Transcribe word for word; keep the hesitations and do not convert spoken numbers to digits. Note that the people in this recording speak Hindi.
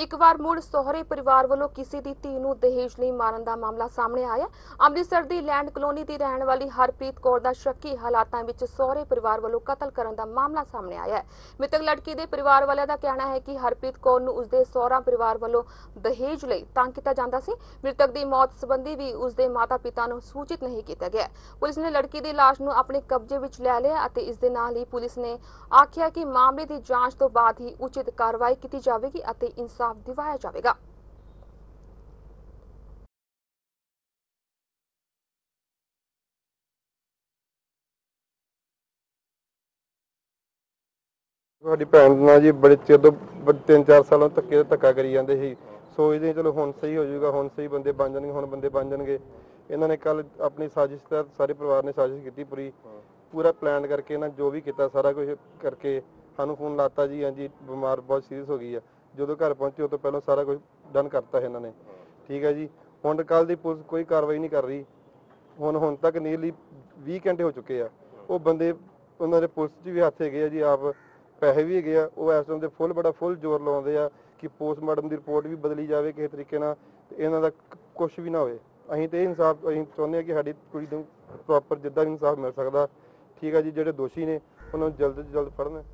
एक बार मुड़ सोहरे परिवार वालों किसी दी धी नूं दहेज लई मारन दा मामला सामने आया। अमृतसर दी लैंड कलोनी दी रहण वाली हरप्रीत कौर दा शक्की हालातां विच सोहरे परिवार वालों कतल करन दा मामला सामने आया है। मृतक लड़की दे परिवार वालियां दा कहना है कि हरप्रीत कौर नूं उसदे सोहरा परिवार वालों दहेज लई तंग कीता जांदा सी। मृतक दी मौत संबंधी भी उसदे माता-पिता नूं सूचित नहीं कीता गया। पुलिस ने लड़की दी लाश नूं अपने कब्जे विच लै लिया अते इस दे नाल ही पुलिस ने आखिया कि मामले दी जांच तो बाद ही उचित कार्रवाई कीती जावेगी अते इंसाफ दिवाया जावेगा। ਸਾਡੀ ਭੈਣ ਨਾਲ ਜੀ ਬੜੇ ਚਿਰ ਤੋਂ तीन चार सालों ਧੱਕੇ ਤੇ ਧੱਕਾ ਕਰੀ ਜਾਂਦੇ ਸੀ। ਸੋਚਦੇ ਚਲੋ ਹੁਣ ਸਹੀ ਹੋ ਜਾਊਗਾ, ਹੁਣ ਸਹੀ ਬੰਦੇ ਬਣ ਜਾਣਗੇ, ਹੁਣ ਬੰਦੇ ਬਣ ਜਾਣਗੇ। ਇਹਨਾਂ ਨੇ ਕੱਲ ਆਪਣੀ ਸਾਜ਼ਿਸ਼ ਦਾ ਸਾਰੇ ਪਰਿਵਾਰ ਨੇ ਸਾਜ਼ਿਸ਼ ਕੀਤੀ ਪੂਰੀ पूरा प्लान करके ना जो भी किया सारा कुछ करके सानू फोन लाता जी हाँ जी बीमार बहुत सीरीयस हो गई है। जो घर पहुंचे उस तो पहले सारा कुछ डन करता है इन्होंने, ठीक है जी। हुण कल दी पुलिस कोई कार्रवाई नहीं कर रही। हुण हुण तक नीयरली बीस घंटे हो चुके हैं। वो बंदे उन्होंने पुलिस च भी हाथ है जी, आप पैसे भी है। वो इस टाइम से फुल बड़ा फुल जोर लाउंदे आ कि पोस्टमार्टम की रिपोर्ट भी बदली जाए किसी तरीके ना, इन्हां दा कुछ भी ना होए। असीं ते इंसाफ असीं चाहुंदे आ कि साडी कुड़ी नूं प्रॉपर जिद्दां इंसाफ मिल सकदा, ठीक है जी। जो दोषी ने उन्होंने जल्द से जल्द फड़न।